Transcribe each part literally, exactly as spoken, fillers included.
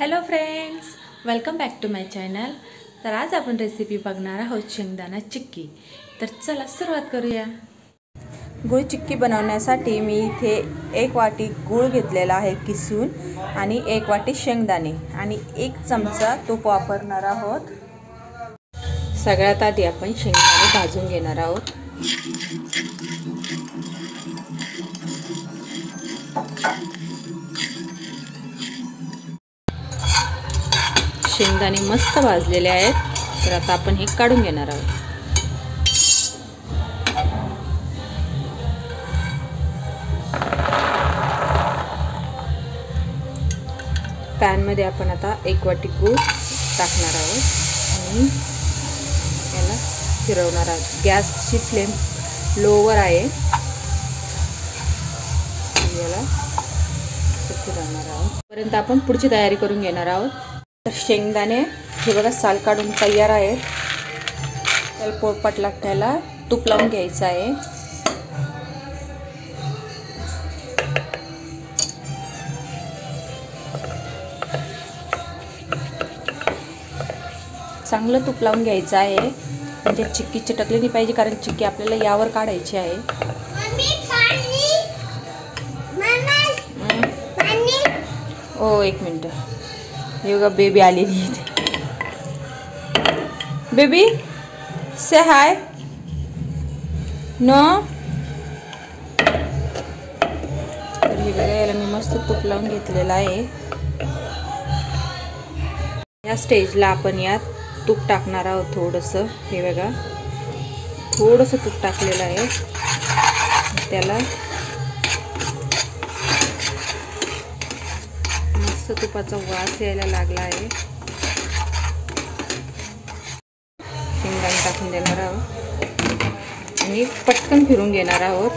Hello friends, welcome back to my channel. तर आज आपण रेसिपी बघणार आहोत शेंगदाणा चिक्की। तर चला सुरुवात करूया। गुळ चिक्की बनवण्यासाठी मी इथे एक वाटी गूळ घेतलेला आहे किसून आणि एक वाटी शेंगदाणे आणि एक चमचा तूप वापरणार आहोत। सगळ्यात आधी आपण शेंगदाणे भाजून घेणार आहोत। शेंगदाणे मस्त भाजलेले आहेत, तर आता आपण हे काढून घेणार आहोत। पॅन मध्ये आपण आता एक वाटी गूळ टाकणार आहोत आणि याला फिरवणार आहोत। गॅसची फ्लेम लोवर आहे, याला फिरवणार आहोत पर्यंत आपण पुढची तयारी करून घेणार आहोत। तर शेंगदाणे हे बघा साल काढून तयार आहेत। त्याला पोळपाट लाटायला तूप लावून घ्यायचं आहे। चांगलं तूप लावून घ्यायचं आहे, म्हणजे चिक्की चिटकली नाही पाहिजे, कारण चिक्की आपल्याला यावर काढायची आहे। ओ एक मिनिट, हे बघा बेबी आलेली इथे। बेबी से हाय। नो हे बघा, याला मी मस्त तूप लावून घेतलेला आहे। या स्टेजला आपण यात तूप टाकणार आहोत थोडंसं। हे बघा थोडंसं तूप टाकलेलं आहे, त्याला तुपाचा वास यायला लागला आहे। शेंगदाणे टाकून देणार आहोत आणि पटकन फिरून घेणार आहोत।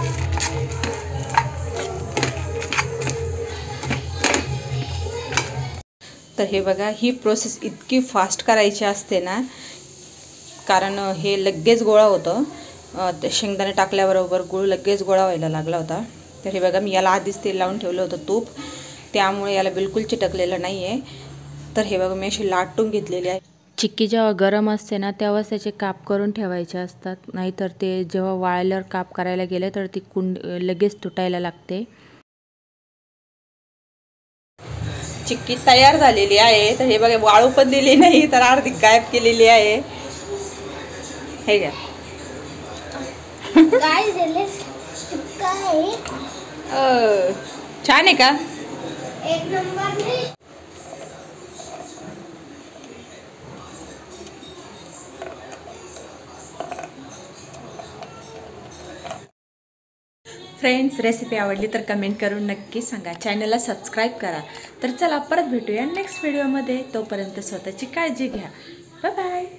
तर हे बघा, ही प्रोसेस इतकी फास्ट करायची असते ना, कारण हे लगेच गोळा होतं। शेंगदाणे टाकल्याबरोबर गूळ लगेच गोळा व्हायला लागला होता। तर हे बघा, मी याला आधीच तेल लावून ठेवलं होतं तूप, त्यामुळे याला बिलकुल चिटकलेलं नाही आहे। तर हे बघा, मी अशी लाटून घेतलेली आहे। चिक्की जेव्हा गरम असते ना तेव्हाच त्याचे काप करून ठेवायचे असतात, नाहीतर ते जेव्हा वाळल्यावर काप करायला गेले तर ती कुंड लगेच तुटायला लागते। चिक्की तयार झालेली आहे। तर हे बघा, वाळू पण दिली नाही, तर अर्धी गायब केलेली आहे। हे घ्या काय झाले, छान आहे का? एक नंबर नाही। फ्रेंड्स, रेसिपी आवडली तर कमेंट करून नक्की सांगा। चॅनलला सबस्क्राईब करा। तर चला परत भेटूया नेक्स्ट व्हिडिओमध्ये। तोपर्यंत स्वतःची काळजी घ्या। Bye bye.